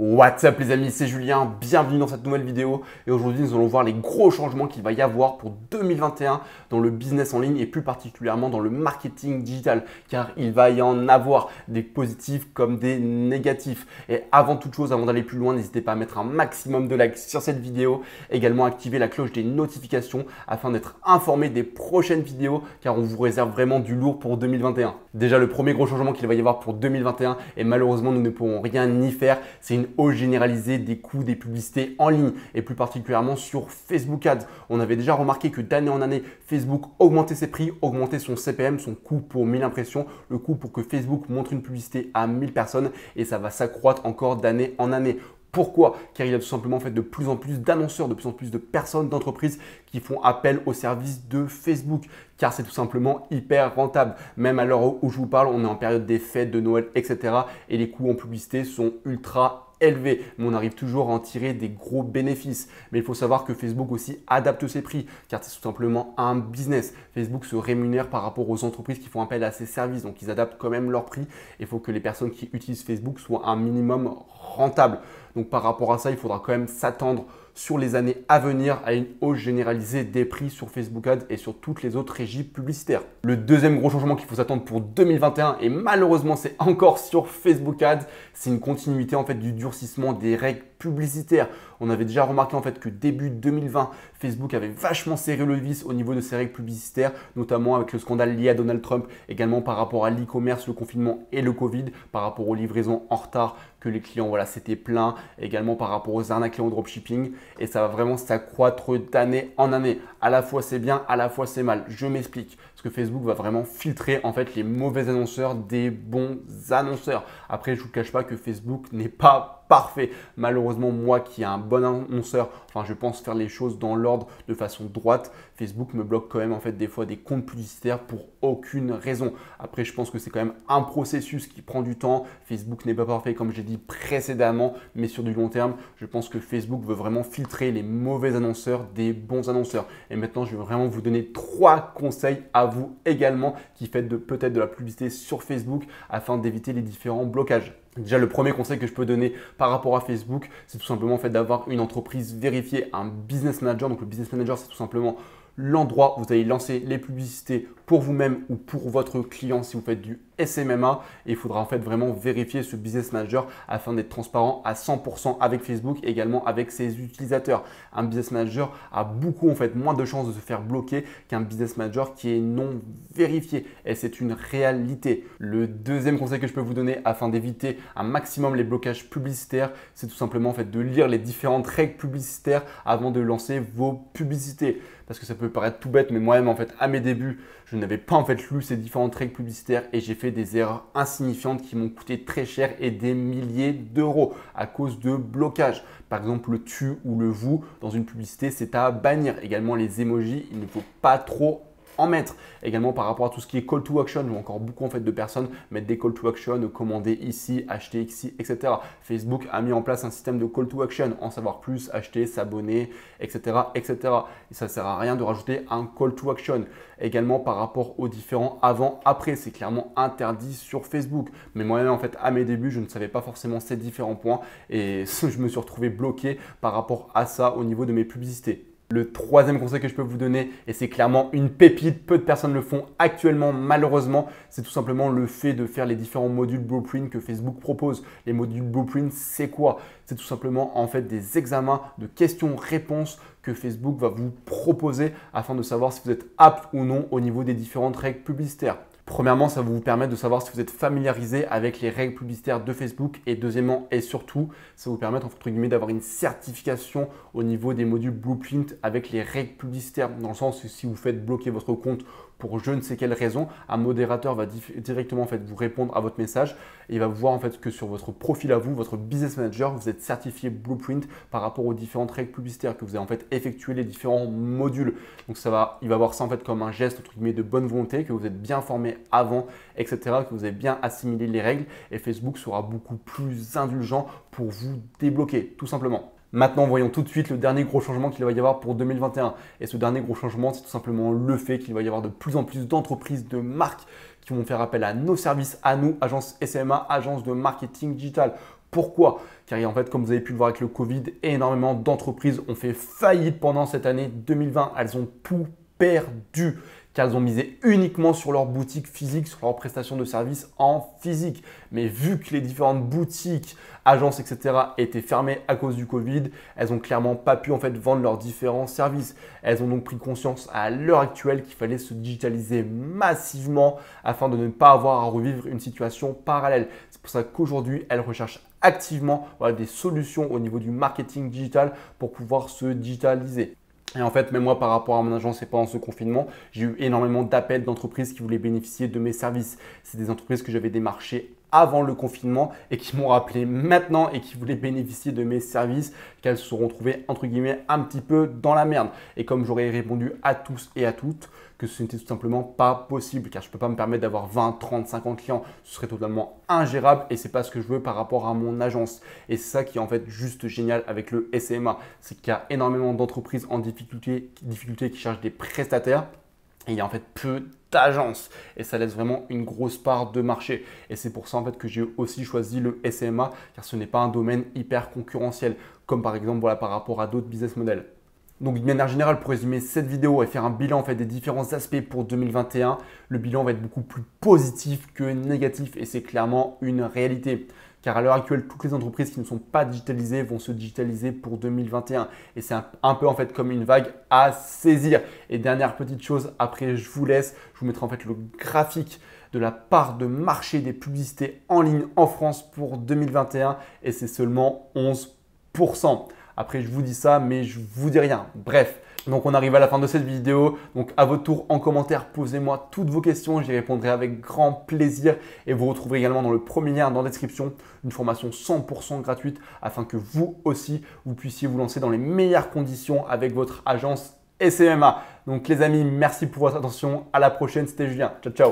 What's up les amis, c'est Julien, bienvenue dans cette nouvelle vidéo et aujourd'hui nous allons voir les gros changements qu'il va y avoir pour 2021 dans le business en ligne et plus particulièrement dans le marketing digital car il va y en avoir des positifs comme des négatifs. Et avant toute chose, avant d'aller plus loin, n'hésitez pas à mettre un maximum de likes sur cette vidéo, également activer la cloche des notifications afin d'être informé des prochaines vidéos car on vous réserve vraiment du lourd pour 2021. Déjà le premier gros changement qu'il va y avoir pour 2021 et malheureusement nous ne pourrons rien y faire, c'est une hausse généralisée des coûts des publicités en ligne et plus particulièrement sur Facebook Ads. On avait déjà remarqué que d'année en année, Facebook augmentait ses prix, augmentait son CPM, son coût pour 1000 impressions, le coût pour que Facebook montre une publicité à 1000 personnes et ça va s'accroître encore d'année en année. Pourquoi? Car il y a tout simplement en fait de plus en plus d'annonceurs, de plus en plus de personnes, d'entreprises qui font appel au service de Facebook car c'est tout simplement hyper rentable. Même à l'heure où je vous parle, on est en période des fêtes, de Noël, etc. et les coûts en publicité sont ultra élevés, mais on arrive toujours à en tirer des gros bénéfices. Mais il faut savoir que Facebook aussi adapte ses prix car c'est tout simplement un business. Facebook se rémunère par rapport aux entreprises qui font appel à ses services, donc ils adaptent quand même leurs prix. Il faut que les personnes qui utilisent Facebook soient un minimum rentables. Donc par rapport à ça, il faudra quand même s'attendre sur les années à venir à une hausse généralisée des prix sur Facebook Ads et sur toutes les autres régies publicitaires. Le deuxième gros changement qu'il faut s'attendre pour 2021 et malheureusement c'est encore sur Facebook Ads, c'est une continuité en fait du durcissement des règles publicitaires. On avait déjà remarqué en fait que début 2020, Facebook avait vachement serré le vis au niveau de ses règles publicitaires, notamment avec le scandale lié à Donald Trump, également par rapport à l'e-commerce, le confinement et le Covid, par rapport aux livraisons en retard que les clients voilà, s'étaient plaints, également par rapport aux arnaques en dropshipping. Et ça va vraiment s'accroître d'année en année. À la fois c'est bien, à la fois c'est mal. Je m'explique. Parce que Facebook va vraiment filtrer en fait les mauvais annonceurs des bons annonceurs. Après, je ne vous cache pas que Facebook n'est pas parfait. Malheureusement, moi qui ai un bon annonceur, enfin je pense faire les choses dans l'ordre de façon droite, Facebook me bloque quand même en fait des fois des comptes publicitaires pour aucune raison. Après, je pense que c'est quand même un processus qui prend du temps. Facebook n'est pas parfait comme j'ai dit précédemment, mais sur du long terme, je pense que Facebook veut vraiment filtrer les mauvais annonceurs des bons annonceurs. Et maintenant, je vais vraiment vous donner 3 conseils à vous également qui faites peut-être de la publicité sur Facebook afin d'éviter les différents blocages. Déjà, le premier conseil que je peux donner par rapport à Facebook, c'est tout simplement en fait d'avoir une entreprise vérifiée, un business manager. Donc, le business manager, c'est tout simplement l'endroit où vous allez lancer les publicités pour vous-même ou pour votre client si vous faites du SMMA. Et il faudra en fait vraiment vérifier ce business manager afin d'être transparent à 100% avec Facebook et également avec ses utilisateurs. Un business manager a beaucoup en fait moins de chances de se faire bloquer qu'un business manager qui est non vérifié et c'est une réalité. Le deuxième conseil que je peux vous donner afin d'éviter un maximum les blocages publicitaires, c'est tout simplement en fait de lire les différentes règles publicitaires avant de lancer vos publicités. Parce que ça peut paraître tout bête, mais moi-même en fait à mes débuts, je n'avais pas en fait lu ces différentes règles publicitaires et j'ai fait des erreurs insignifiantes qui m'ont coûté très cher et des milliers d'euros à cause de blocages. Par exemple, le tu ou le vous dans une publicité, c'est à bannir. Également les émojis, il ne faut pas trop en mettre. Également par rapport à tout ce qui est call to action, où encore beaucoup en fait de personnes mettent des call to action, commander ici, acheter ici, etc. Facebook a mis en place un système de call to action, en savoir plus, acheter, s'abonner, etc., etc. Et ça ne sert à rien de rajouter un call to action. Également par rapport aux différents avant-après, c'est clairement interdit sur Facebook. Mais moi-même en fait à mes débuts, je ne savais pas forcément ces différents points et je me suis retrouvé bloqué par rapport à ça au niveau de mes publicités. Le troisième conseil que je peux vous donner, et c'est clairement une pépite, peu de personnes le font actuellement malheureusement, c'est tout simplement le fait de faire les différents modules Blueprint que Facebook propose. Les modules Blueprint, c'est quoi? C'est tout simplement en fait des examens de questions-réponses que Facebook va vous proposer afin de savoir si vous êtes apte ou non au niveau des différentes règles publicitaires. Premièrement, ça va vous permettre de savoir si vous êtes familiarisé avec les règles publicitaires de Facebook et deuxièmement et surtout, ça va vous permettre entre guillemets d'avoir une certification au niveau des modules Blueprint avec les règles publicitaires dans le sens que si vous faites bloquer votre compte pour je ne sais quelle raison, un modérateur va directement en fait vous répondre à votre message et il va voir en fait que sur votre profil à vous, votre business manager, vous êtes certifié Blueprint par rapport aux différentes règles publicitaires que vous avez en fait effectué les différents modules. Donc il va voir ça en fait comme un geste entre guillemets de bonne volonté, que vous êtes bien formé avant, etc., que vous avez bien assimilé les règles et Facebook sera beaucoup plus indulgent pour vous débloquer tout simplement. Maintenant, voyons tout de suite le dernier gros changement qu'il va y avoir pour 2021. Et ce dernier gros changement, c'est tout simplement le fait qu'il va y avoir de plus en plus d'entreprises, de marques qui vont faire appel à nos services, à nous, agence SMMA, agence de marketing digital. Pourquoi? Car en fait, comme vous avez pu le voir avec le Covid, énormément d'entreprises ont fait faillite pendant cette année 2020. Elles ont tout perdu car elles ont misé uniquement sur leur boutique physique, sur leurs prestations de services en physique. Mais vu que les différentes boutiques, agences, etc. étaient fermées à cause du Covid, elles n'ont clairement pas pu en fait vendre leurs différents services. Elles ont donc pris conscience à l'heure actuelle qu'il fallait se digitaliser massivement afin de ne pas avoir à revivre une situation parallèle. C'est pour ça qu'aujourd'hui, elles recherchent activement des solutions au niveau du marketing digital pour pouvoir se digitaliser. Et en fait, même moi, par rapport à mon agence et pendant ce confinement, j'ai eu énormément d'appels d'entreprises qui voulaient bénéficier de mes services. C'est des entreprises que j'avais démarchées avant le confinement et qui m'ont rappelé maintenant et qui voulaient bénéficier de mes services, qu'elles se seront trouvées, entre guillemets, un petit peu dans la merde. Et comme j'aurais répondu à tous et à toutes, que ce n'était tout simplement pas possible car je ne peux pas me permettre d'avoir 20, 30, 50 clients. Ce serait totalement ingérable et c'est pas ce que je veux par rapport à mon agence. Et c'est ça qui est en fait juste génial avec le SMA. C'est qu'il y a énormément d'entreprises en difficulté qui cherchent des prestataires et il y a en fait peu d'agence et ça laisse vraiment une grosse part de marché et c'est pour ça en fait que j'ai aussi choisi le SMA car ce n'est pas un domaine hyper concurrentiel comme par exemple par rapport à d'autres business models. Donc de manière générale, pour résumer cette vidéo et faire un bilan en fait des différents aspects pour 2021, le bilan va être beaucoup plus positif que négatif et c'est clairement une réalité. Car à l'heure actuelle, toutes les entreprises qui ne sont pas digitalisées vont se digitaliser pour 2021. Et c'est un peu en fait comme une vague à saisir. Et dernière petite chose, après je vous laisse, je vous mettrai en fait le graphique de la part de marché des publicités en ligne en France pour 2021 et c'est seulement 11%. Après, je vous dis ça, mais je vous dis rien. Bref, donc on arrive à la fin de cette vidéo. Donc à votre tour, en commentaire, posez-moi toutes vos questions. J'y répondrai avec grand plaisir. Et vous retrouverez également dans le premier lien dans la description une formation 100% gratuite afin que vous aussi, vous puissiez vous lancer dans les meilleures conditions avec votre agence SMA. Donc les amis, merci pour votre attention. À la prochaine, c'était Julien. Ciao, ciao.